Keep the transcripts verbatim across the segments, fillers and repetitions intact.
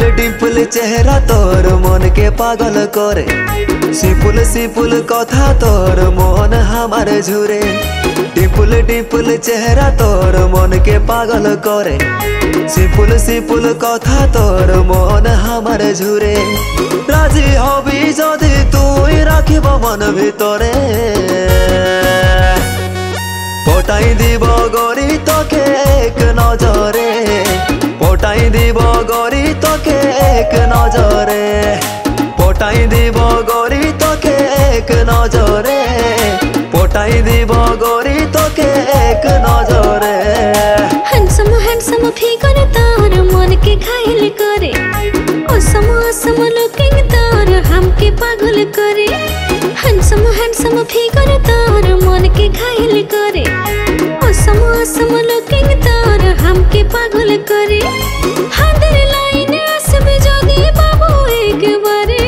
डिम्पल डिम्पल चेहरा तोर मन के पागल करे, सिपुल सिपुल कथा तोर मन हमार झुरे। डिम्पल डिम्पल चेहरा तोर मन के पागल करे, सिपुल सिपुल कथा तोर मन हमार झुरे। राजी हबी यदि तू राखिब मन भितरे, पटाई दीब गरी तोके एक नजरे, पटाई दीब गरी तोके एक नजरे, पटाई दीब गरी तोके एक नजरे, पटाई दीब गरी तोके एक नजरे। हैंडसम हैंडसम फिगर तोर मन के घायल करे, असम असम लुकिंग तोर हमके पागल करे। हैंडसम हैंडसम फिगर तोर मन के घायल करे, असम असम लुकिंग तोर हमके पागल करे। हादर लाइन असम जोगी बाबू एक बारे,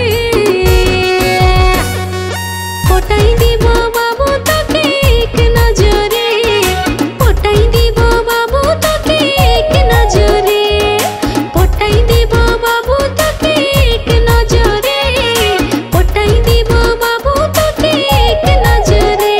पोटाई दीब बाबू तोके एक नजरे, पोटाई दीब बाबू तोके एक नजरे, पोटाई दीब बाबू तोके एक नजरे, पोटाई दीब बाबू तोके एक नजरे।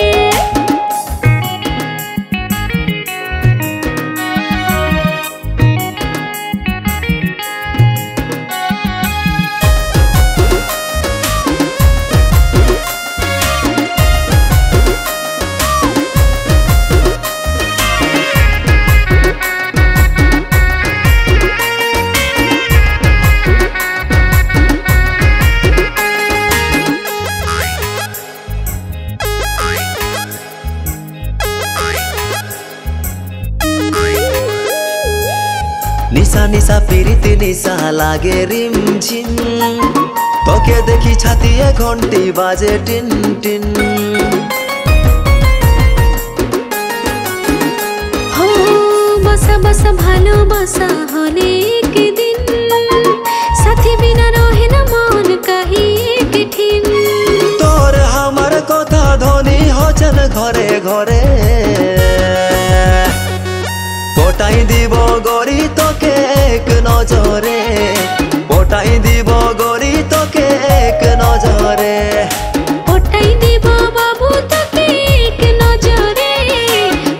निशा निशा पीरित निशा लागे रिम झिम, तोके देखी छाती घंटी बाजे टिन टिन। हो बसा बसा भालो बसा होले एक दिन, साथी बिना रहे ना मन कहीं एक ठिन। तोर हमार कथा ध्वनि होचन घरे घरे, पोटाई दीब गरी तोके एक नजरे, पोटाई दीब गरी तोके एक नजरे, पोटाई दीब बाबू तोके एक नजरे,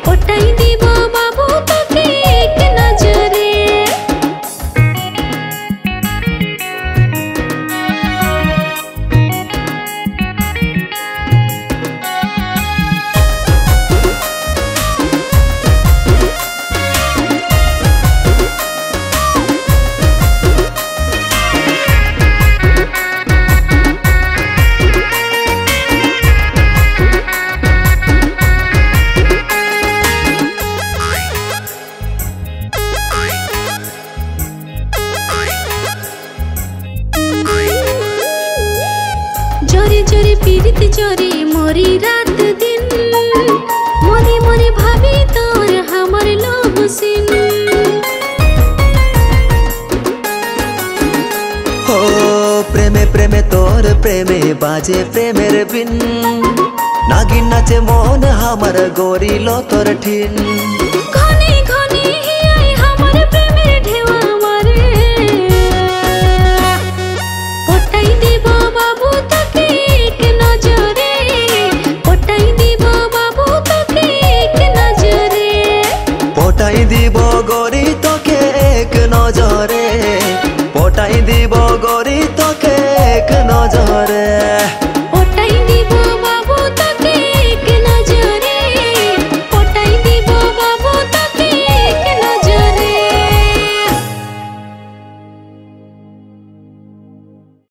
पोटाई दीब बाबू तोके एक नजरे। जोरे जोरे पीड़ित जोरे मोरी रात दिन, मोरे मोरे भाभी तोर हमर लोभ सिन। हो प्रेमे प्रेमे तोर प्रेमे बाजे प्रेमेर बिन, नागिन नाचे मोहन हमर गोरी लो तोर ठिन। घने घने ही आई हमर प्रेमेर ढेवा मारे, पोटाई दीब बाबू।